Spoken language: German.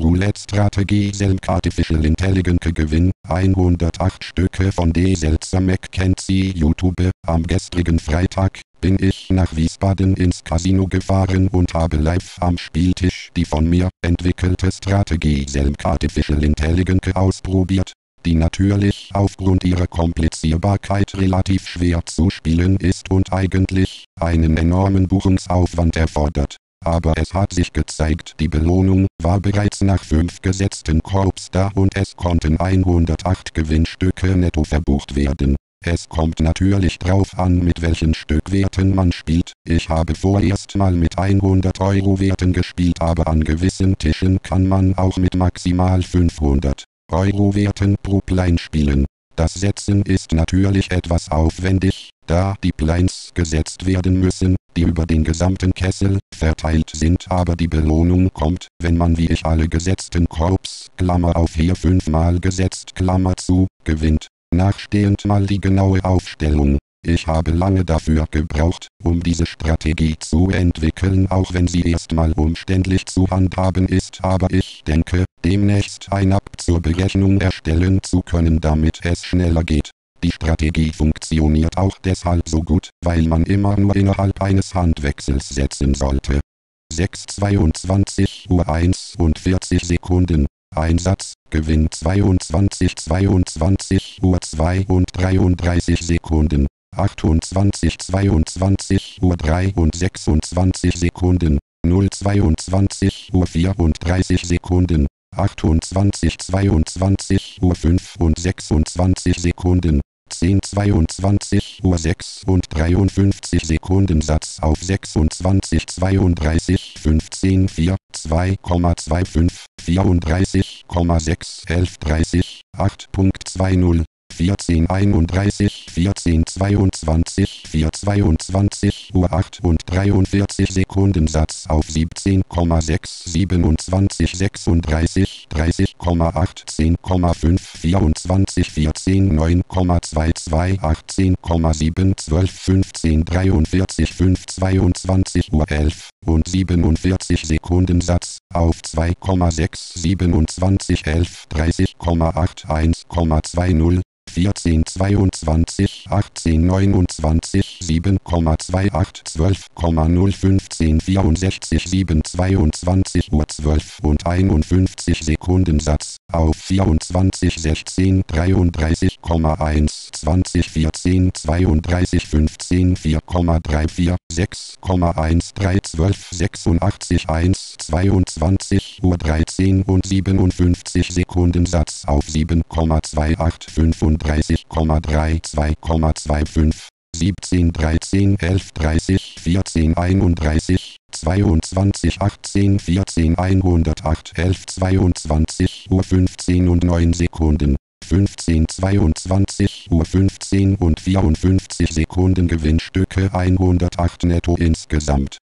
Roulette-Strategie Self Artificial Intelligence Gewinn, 108 Stücke von D. Seltsam kennt sie YouTube. Am gestrigen Freitag bin ich nach Wiesbaden ins Casino gefahren und habe live am Spieltisch die von mir entwickelte Strategie Self Artificial Intelligence ausprobiert, die natürlich aufgrund ihrer Komplizierbarkeit relativ schwer zu spielen ist und eigentlich einen enormen Buchungsaufwand erfordert. Aber es hat sich gezeigt, die Belohnung war bereits nach 5 gesetzten Korps da und es konnten 108 Gewinnstücke netto verbucht werden. Es kommt natürlich drauf an, mit welchen Stückwerten man spielt. Ich habe vorerst mal mit 100-Euro-Werten gespielt, aber an gewissen Tischen kann man auch mit maximal 500-Euro-Werten pro Plein spielen. Das Setzen ist natürlich etwas aufwendig, da die Pleins gesetzt werden müssen, die über den gesamten Kessel verteilt sind, aber die Belohnung kommt, wenn man wie ich alle gesetzten Korps, Klammer auf hier 5 mal gesetzt, Klammer zu, gewinnt. Nachstehend mal die genaue Aufstellung. Ich habe lange dafür gebraucht, um diese Strategie zu entwickeln, auch wenn sie erstmal umständlich zu handhaben ist, aber ich denke, demnächst ein App zur Berechnung erstellen zu können, damit es schneller geht. Die Strategie funktioniert auch deshalb so gut, weil man immer nur innerhalb eines Handwechsels setzen sollte. 6:22:41 Einsatz, Gewinn 22:22:32 28:22:03 und 26 Sekunden, 0:22:34 28:22:05 und 26 Sekunden, 10:22:06 und 53 Sekunden, Satz auf 26:32:15 4, 2,25, 34,6, 11,30, 8,20, 14:31, 14:22, 4:22:08 und 43 Sekunden, Satz auf 17,6, 27, 36, 30,8, 10,5, 24, 14, 9,22, 18,7, 12, 15, 43, 5, 22:11 und 47 Sekunden, Satz auf 2,6, 27, 11, 30,8, 1,20, 14:22, 18:29, 7,28, 12,0, 15:64, 7:22:12 und 51 Sekunden, Satz auf 24:16, 33,1, 20:14, 32:15, 4,34, 6,13, 12:86, 1:22:13 und 57 Sekunden, Satz auf 7,28, 35,3, 2,25, 17, 13, 11, 30, 14, 31, 22, 18, 14, 108, 11, 22:15 und 9 Sekunden, 15, 22:15 und 54 Sekunden Gewinnstücke 108 netto insgesamt.